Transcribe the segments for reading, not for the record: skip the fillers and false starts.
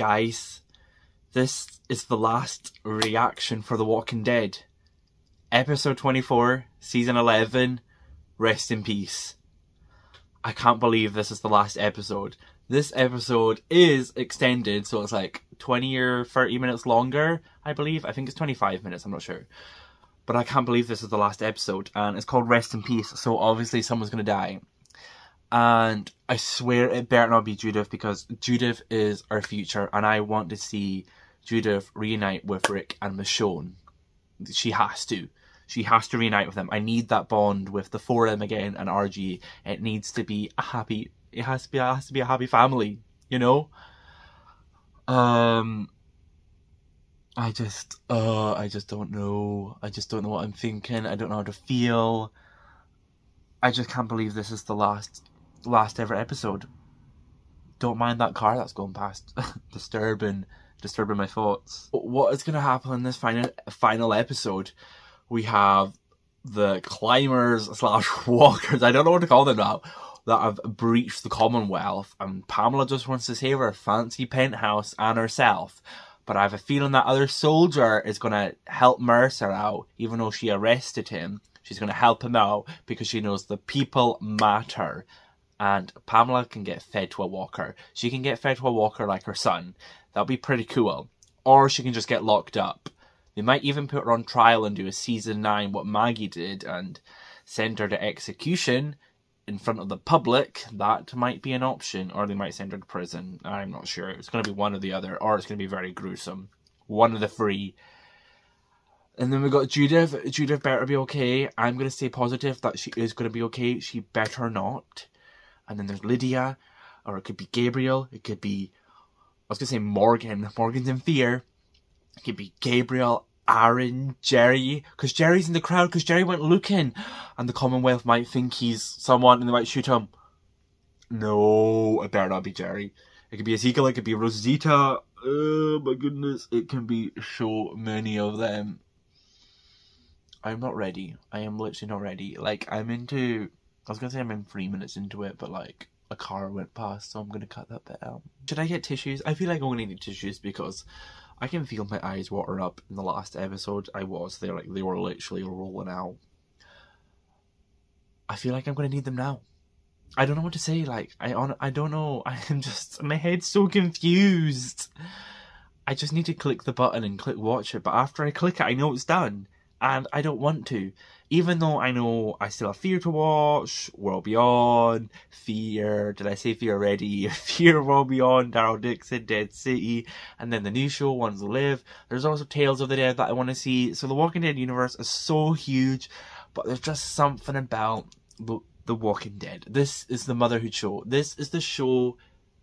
Guys, this is the last reaction for The Walking Dead. Episode 24, Season 11, Rest in Peace. I can't believe this is the last episode. This episode is extended, so it's like 20 or 30 minutes longer, I believe. I think it's 25 minutes, I'm not sure. But I can't believe this is the last episode, and it's called Rest in Peace, so obviously someone's gonna die. And I swear it better not be Judith, because Judith is our future, and I want to see Judith reunite with Rick and Michonne. She has to. She has to reunite with them. I need that bond with the four of them again and RG. It needs to be a happy... It has to be a happy family, you know? I just don't know. I just don't know what I'm thinking. I don't know how to feel. I just can't believe this is the last ever episode. Don't mind that car that's going past. disturbing my thoughts. What is going to happen in this final episode? We have the climbers/walkers, I don't know what to call them now, that have breached the Commonwealth, and Pamela just wants to save her fancy penthouse and herself. But I have a feeling that other soldier is going to help Mercer out, even though she arrested him. She's going to help him out because she knows the people matter. And Pamela can get fed to a walker. She can get fed to a walker like her son. That would be pretty cool. Or she can just get locked up. They might even put her on trial and do a season 9 what Maggie did and send her to execution in front of the public. That might be an option. Or they might send her to prison. I'm not sure. It's going to be one or the other. Or it's going to be very gruesome. One of the three. And then we got Judith. Judith better be okay. I'm going to stay positive that she is going to be okay. She better not. And then there's Lydia, or it could be Gabriel, it could be, I was going to say Morgan, Morgan's in fear. It could be Gabriel, Aaron, Jerry, because Jerry's in the crowd, because Jerry went looking. And the Commonwealth might think he's someone and they might shoot him. No, it better not be Jerry. It could be Ezekiel, it could be Rosita. Oh my goodness, it can be so many of them. I'm not ready. I am literally not ready. Like, I was going to say I'm in 3 minutes into it, but like a car went past, so I'm going to cut that bit out. Should I get tissues? I feel like I'm going to need tissues because I can feel my eyes water up in the last episode. They were literally rolling out. I feel like I'm going to need them now. I don't know what to say. Like, I don't know. My head's so confused. I just need to click the button and click watch it, but after I click it, I know it's done. And I don't want to, even though I know I still have Fear to watch, World Beyond, Fear, did I say Fear already? Fear World Beyond, Daryl Dixon, Dead City, and then the new show, Ones Who Live. There's also Tales of the Dead that I want to see. So the Walking Dead universe is so huge, but there's just something about the Walking Dead. This is the motherhood show. This is the show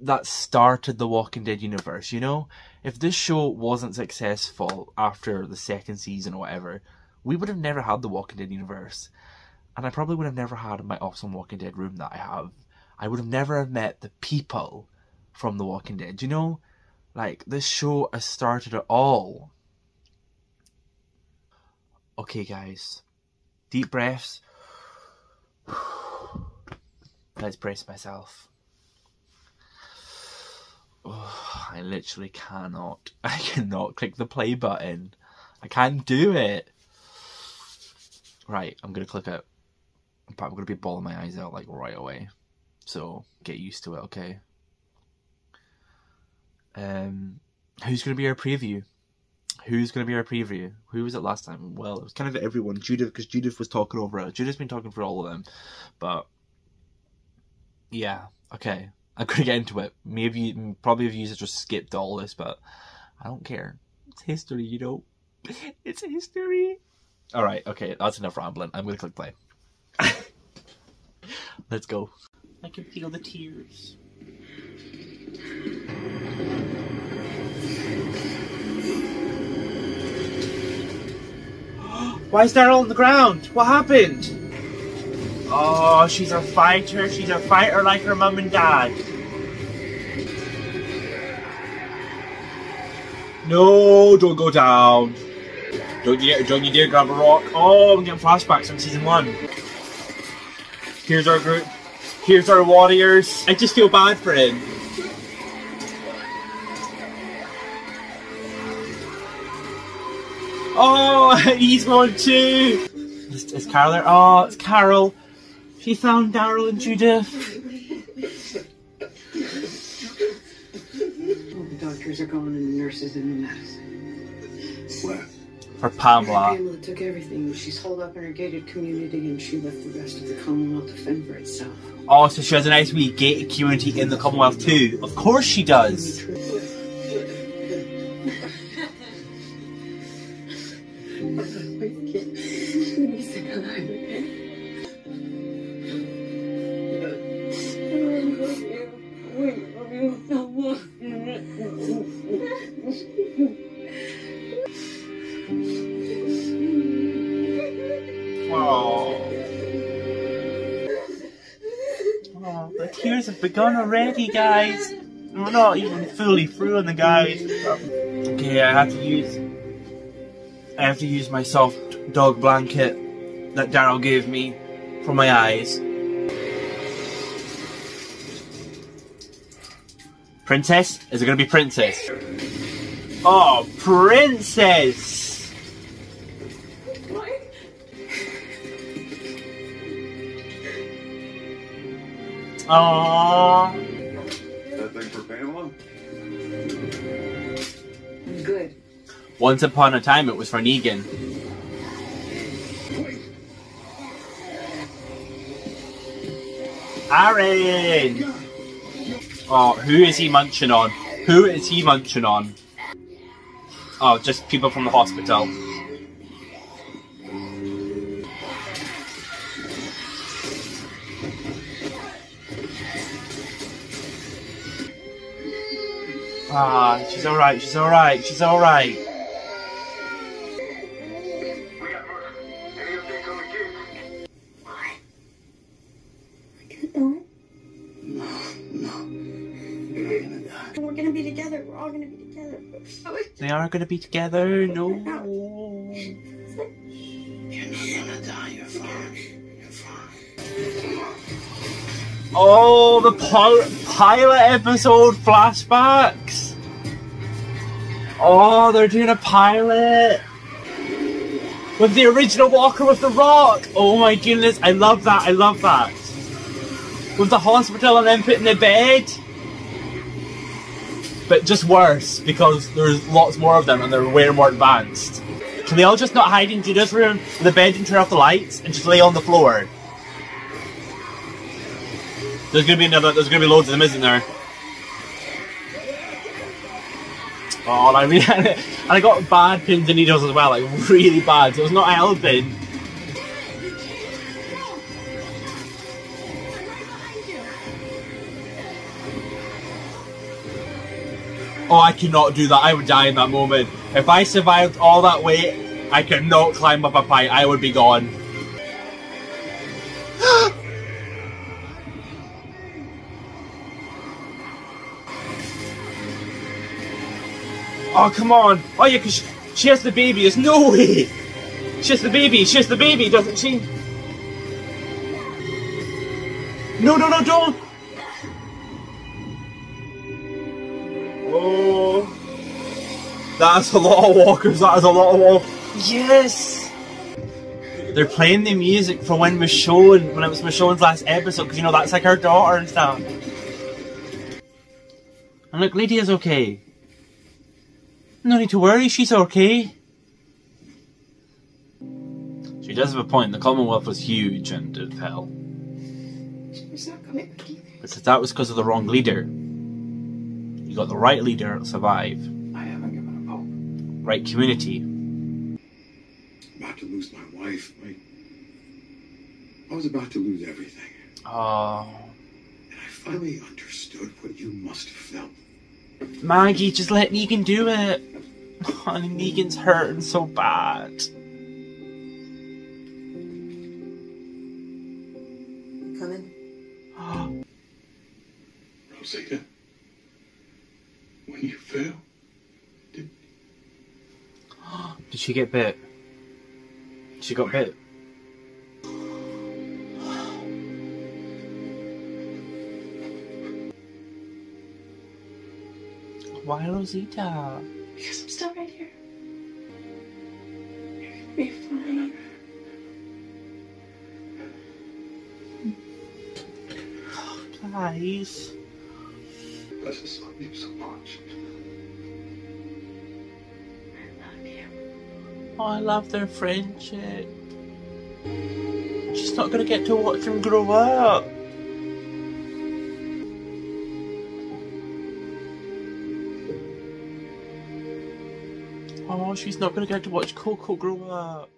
that started the Walking Dead universe, you know? If this show wasn't successful after the second season or whatever, we would have never had the Walking Dead universe. And I probably would have never had my awesome Walking Dead room that I have. I would have never have met the people from The Walking Dead, you know? Like, this show has started it all. Okay, guys. Deep breaths. Let's brace myself. Oh, I literally cannot. I cannot click the play button. I can't do it. Right, I'm going to click it. But I'm going to be bawling my eyes out like right away. So get used to it, okay? Who's going to be our preview? Who's going to be our preview? Who was it last time? Well, it was kind of everyone. Judith, because Judith was talking over it. Judith's been talking for all of them. But yeah, okay. I'm going to get into it. Probably of you just skipped all this, but I don't care. It's history, you know. It's history. All right, okay, that's enough rambling. I'm going to click play. Let's go. I can feel the tears. Why is Daryl on the ground? What happened? Oh, she's a fighter. She's a fighter like her mum and dad. No, don't go down. Don't you dare grab a rock. Oh, I'm getting flashbacks from season 1. Here's our group. Here's our warriors. I just feel bad for him. Oh, he's one too. Is Carol there? Oh, it's Carol. She found Daryl and Judith. All the doctors are gone and the nurses and the medicine. Where? For Pamela. Pamela took everything. She's holed up in her gated community and she left the rest of the Commonwealth to fend for itself. Oh, so she has a nice wee gated community in the Commonwealth too. Of course she does. Tears have begun already, guys. We're not even fully through on the guys. Okay, I have to use my soft dog blanket that Daryl gave me for my eyes. Princess? Is it gonna be Princess? Oh, Princess! Aww. That thing for Pamela? Good. Once upon a time, it was for Negan. Aaron! Oh, who is he munching on? Who is he munching on? Oh, just people from the hospital. Ah, she's alright, she's alright, she's alright. What? I could die. No. You're not gonna die. We're gonna be together, we're all gonna be together. They are gonna be together, no. You're not gonna die, you're fine. You're fine. Oh, the pilot episode flashbacks! Oh, they're doing a pilot! With the original Walker with the rock! Oh my goodness, I love that, I love that! With the hospital and then put in the bed! But just worse, because there's lots more of them and they're way more advanced. Can they all just not hide in Judah's room with the bed and turn off the lights and just lay on the floor? There's gonna be loads of them, isn't there? Oh, I mean, and I got bad pins and needles as well, like really bad, so it was not helping. Oh, I cannot do that, I would die in that moment. If I survived all that weight, I could not climb up a pipe, I would be gone. Oh, come on. Oh, yeah, because she has the baby. There's no way. She has the baby. She has the baby, doesn't she? No, no, no, don't. Oh. That's a lot of walkers. That is a lot of walkers. Yes. They're playing the music for when it was Michonne's last episode, because, you know, that's like her daughter and stuff. And look, Lydia's okay. No need to worry, she's okay. She does have a point, the Commonwealth was huge and of hell. She's not coming back either. Because that was because of the wrong leader. You got the right leader, it'll survive. I haven't given up hope. Right community. I'm about to lose my wife. I was about to lose everything. Oh. And I finally understood what you must have felt. Maggie, just let Negan do it. Oh, Negan's hurting so bad. Coming. Oh. Rosita, when you fell, did she get bit? She got bit. Why Rosita? Because I'm still right here. be fine. Oh, guys. I just love you so much. I love you. Oh, I love their friendship. She's not going to get to watch them grow up. Oh, she's not going to get to watch Coco grow up.